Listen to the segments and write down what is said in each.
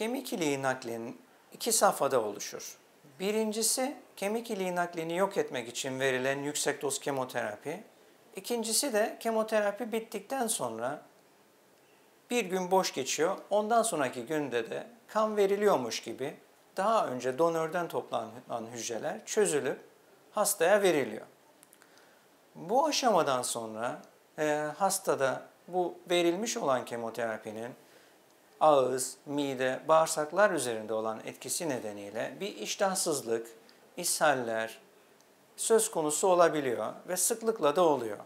kemik iliği nakli iki safhada oluşur. Birincisi kemik iliği naklini yok etmek için verilen yüksek doz kemoterapi. İkincisi de kemoterapi bittikten sonra bir gün boş geçiyor. Ondan sonraki günde de kan veriliyormuş gibi daha önce donörden toplanan hücreler çözülüp hastaya veriliyor. Bu aşamadan sonra hastada bu verilmiş olan kemoterapinin ağız, mide, bağırsaklar üzerinde olan etkisi nedeniyle bir iştahsızlık, ishaller söz konusu olabiliyor ve sıklıkla da oluyor.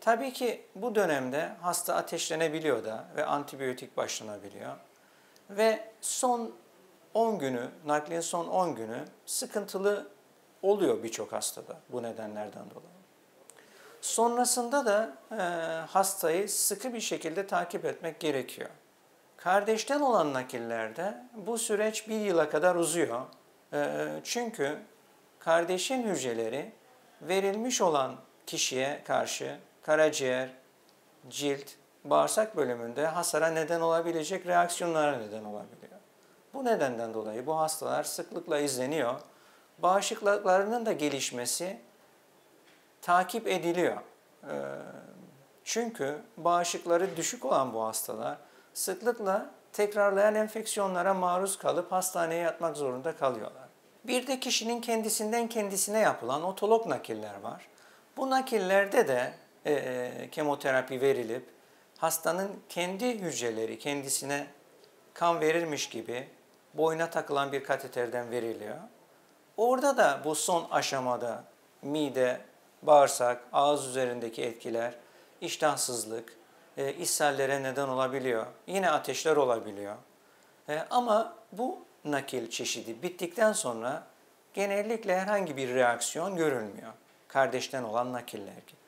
Tabii ki bu dönemde hasta ateşlenebiliyor da ve antibiyotik başlanabiliyor. Ve son 10 günü, naklin son 10 günü sıkıntılı oluyor birçok hastada bu nedenlerden dolayı. Sonrasında da hastayı sıkı bir şekilde takip etmek gerekiyor. Kardeşten olan nakillerde bu süreç 1 yıla kadar uzuyor. Çünkü kardeşin hücreleri verilmiş olan kişiye karşı karaciğer, cilt, bağırsak bölümünde hasara neden olabilecek reaksiyonlara neden olabiliyor. Bu nedenden dolayı bu hastalar sıklıkla izleniyor. Bağışıklıklarının da gelişmesi takip ediliyor. Çünkü bağışıkları düşük olan bu hastalar sıklıkla tekrarlayan enfeksiyonlara maruz kalıp hastaneye yatmak zorunda kalıyorlar. Bir de kişinin kendisinden kendisine yapılan otolog nakiller var. Bu nakillerde de kemoterapi verilip hastanın kendi hücreleri kendisine kan verirmiş gibi boyuna takılan bir kateterden veriliyor. Orada da bu son aşamada mide, bağırsak, ağız üzerindeki etkiler, iştahsızlık, ishallere neden olabiliyor. Yine ateşler olabiliyor. Ama bu nakil çeşidi bittikten sonra genellikle herhangi bir reaksiyon görülmüyor. Kardeşten olan nakiller gibi.